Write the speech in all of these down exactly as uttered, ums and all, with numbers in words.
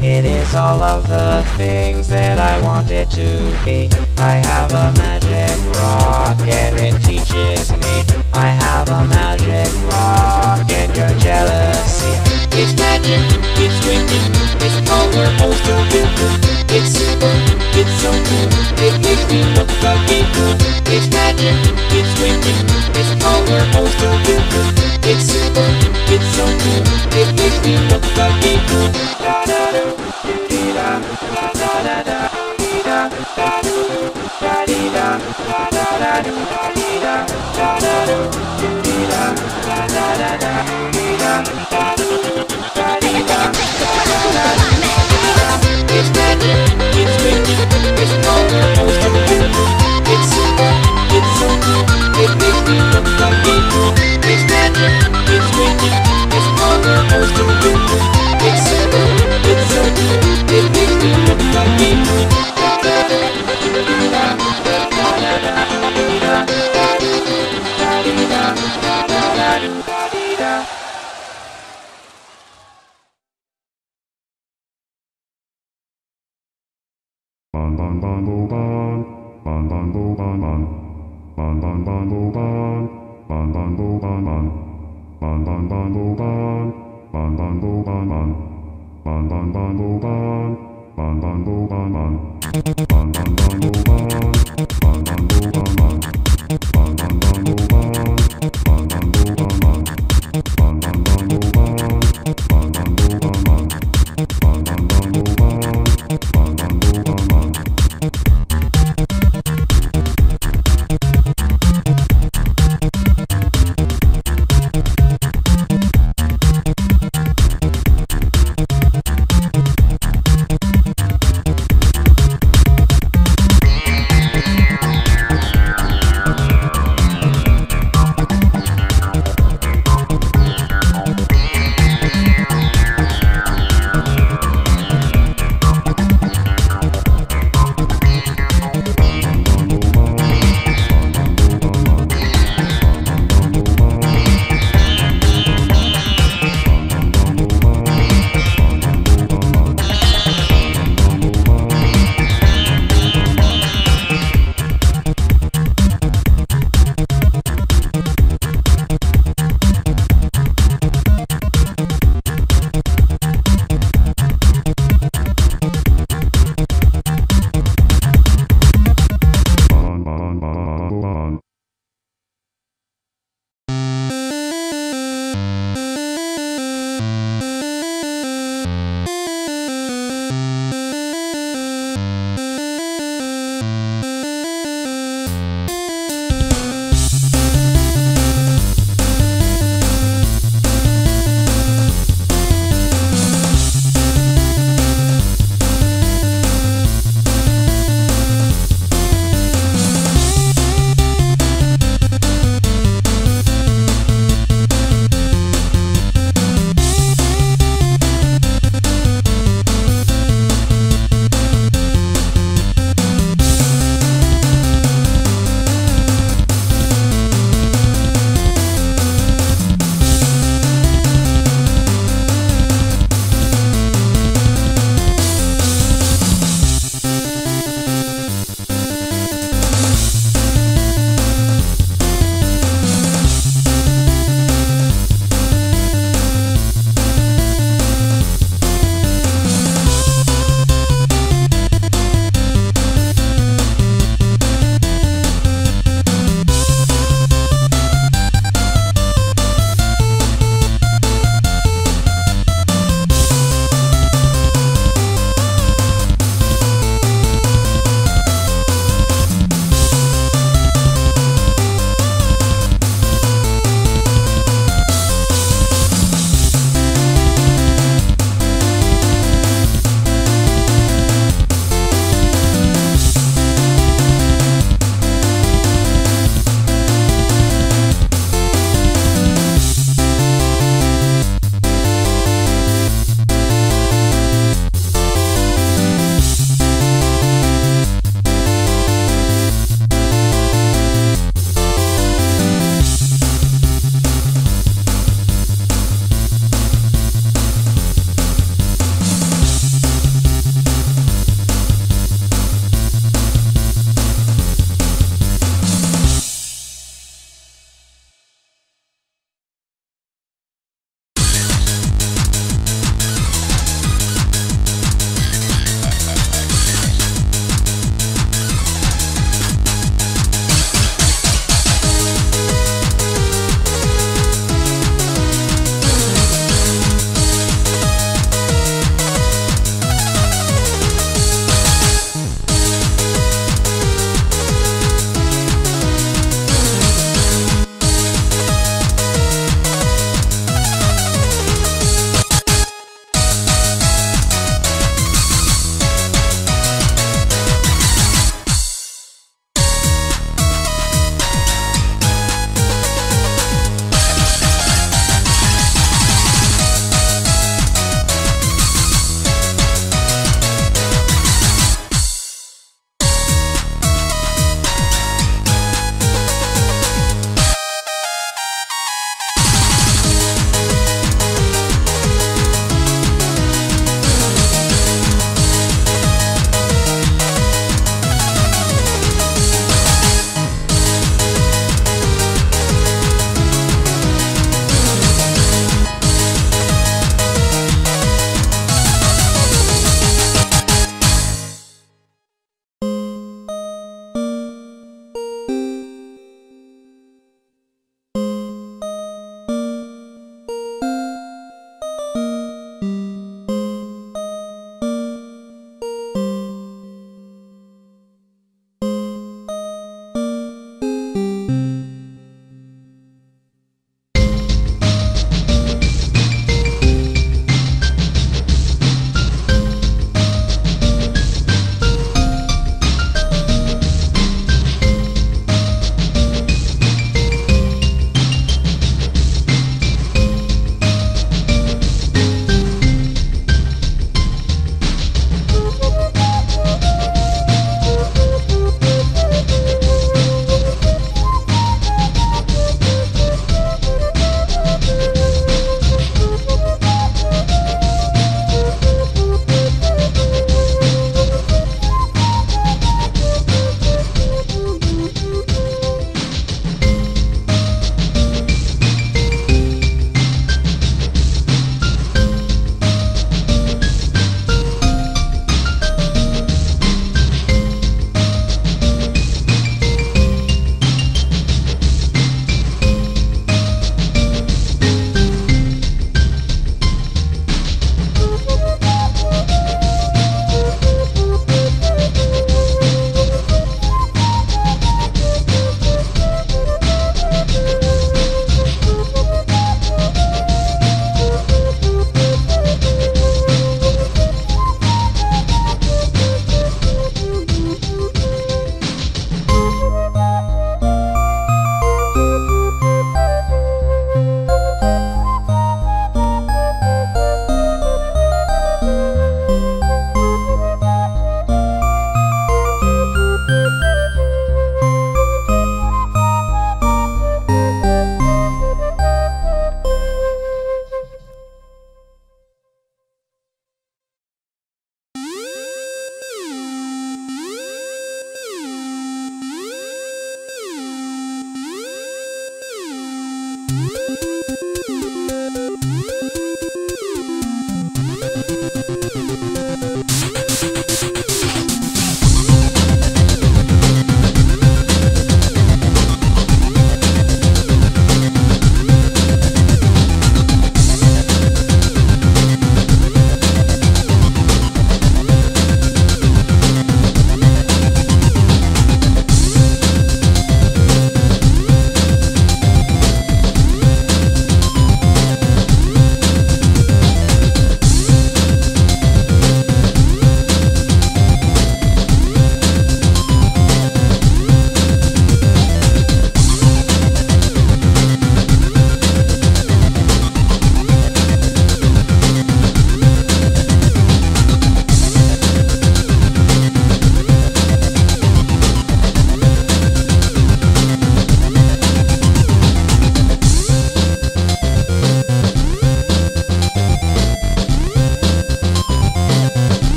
It is all of the things that I want it to be. I have a magic rock and it teaches me. I have a magic rock and your jealousy. It's magic, it's tricky, it's all we're supposed to do. It's super, it's so cool, it makes me look like a fool. It's magic, it's tricky, it's all we're supposed to do. It's super, it's so cool, it makes me look like a fool. Da da da da da da da da da da da da da.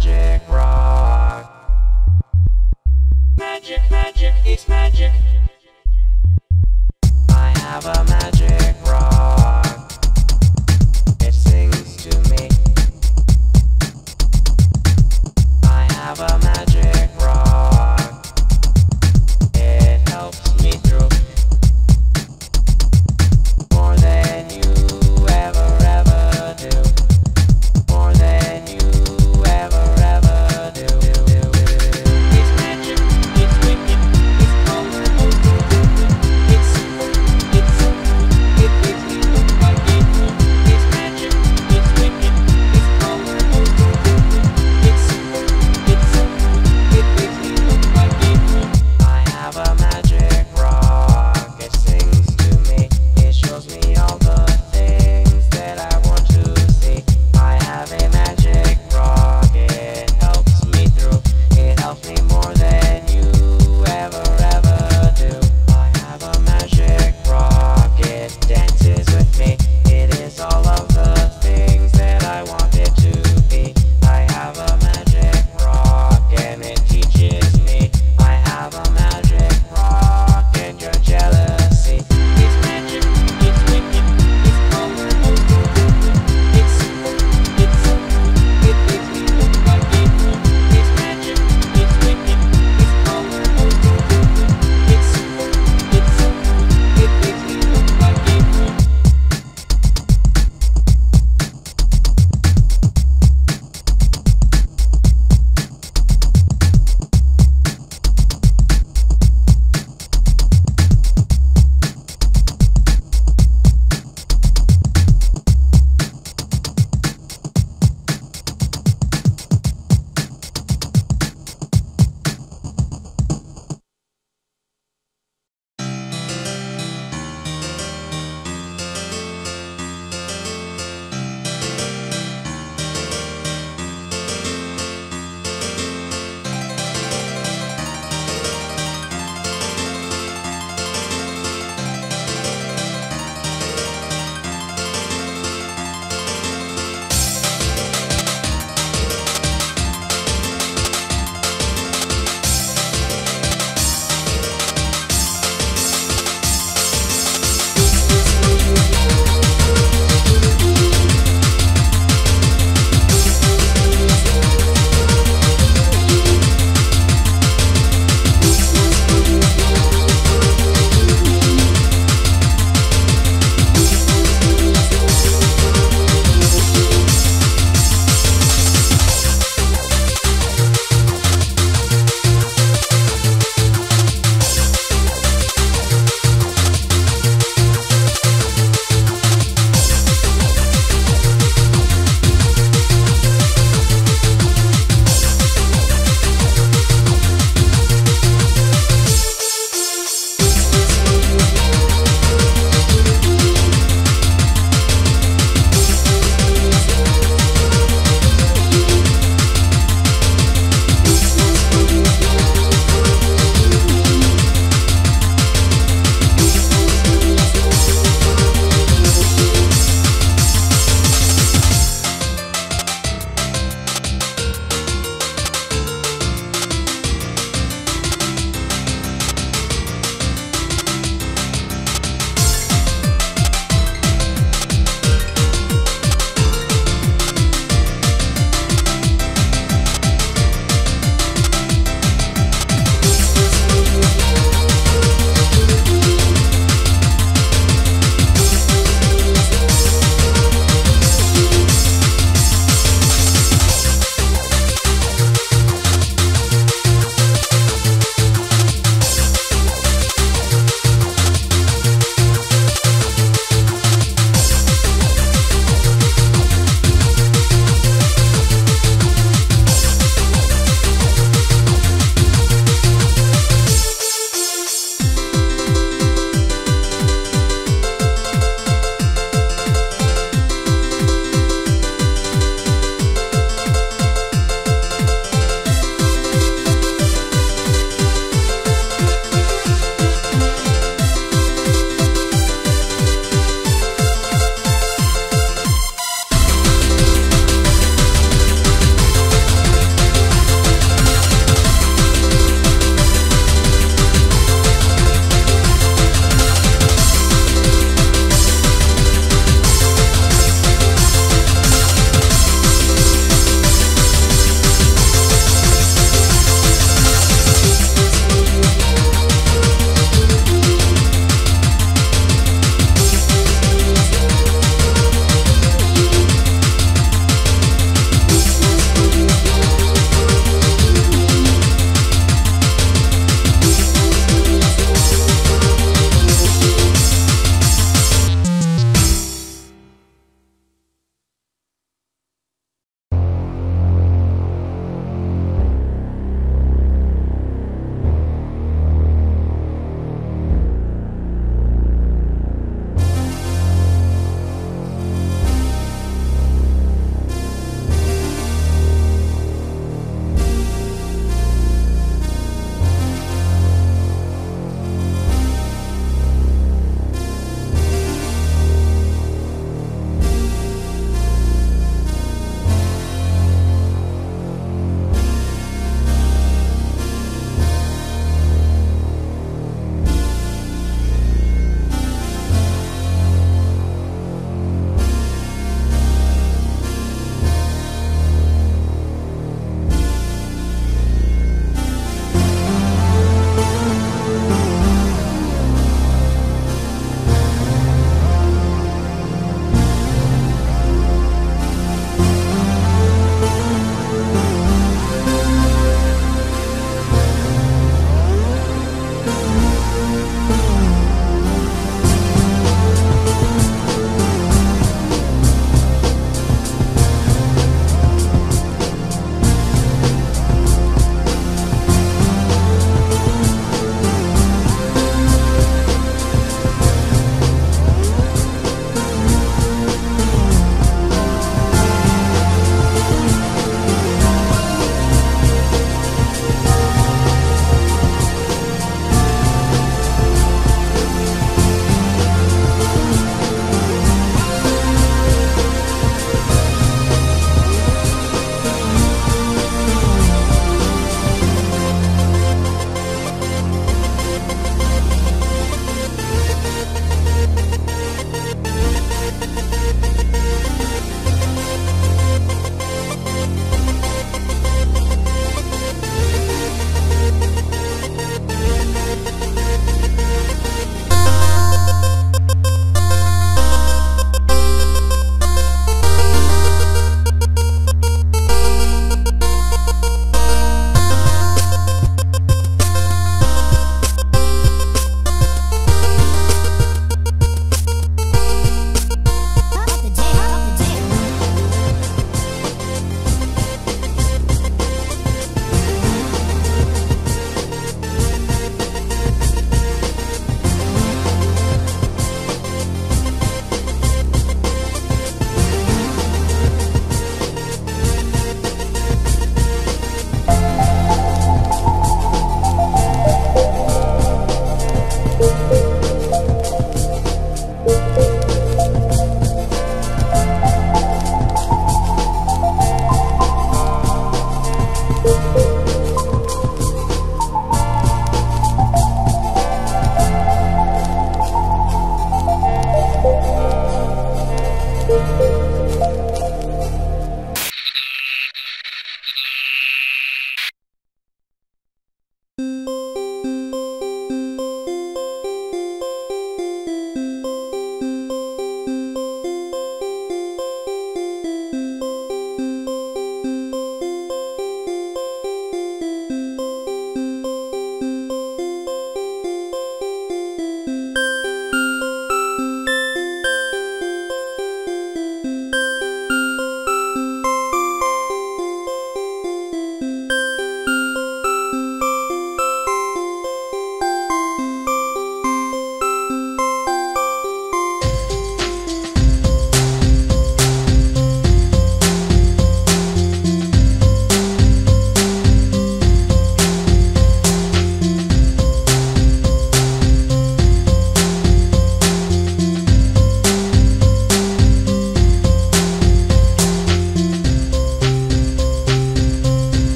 Magic rock.